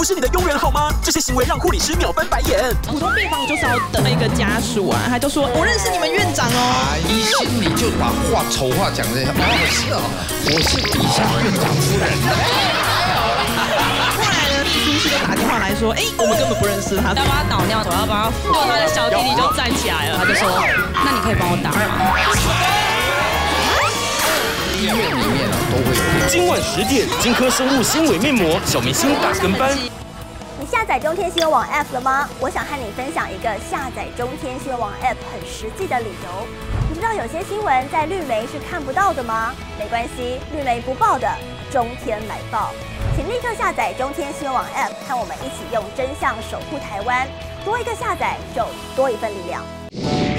不是你的佣人好吗？这些行为让护理师秒翻白眼。普通病房就是要等那个家属啊，他就说我认识你们院长哦。医生你就把话丑话讲这些，哦是哦，我是底下院长夫人。后来呢，护士就打电话来说，哎，我们根本不认识他，要帮他倒尿，我要帮他扶。然后他的小弟弟就站起来了，他就说，那你可以帮我打吗？ 医院里面啊都会有。今晚10点，金科生物纤维面膜，小明星打跟班。你下载中天新闻网 App 了吗？我想和你分享一个下载中天新闻网 App 很实际的理由。你知道有些新闻在绿媒是看不到的吗？没关系，绿媒不报的，中天来报。请立刻下载中天新闻网 App， 和我们一起用真相守护台湾。多一个下载，就多一份力量。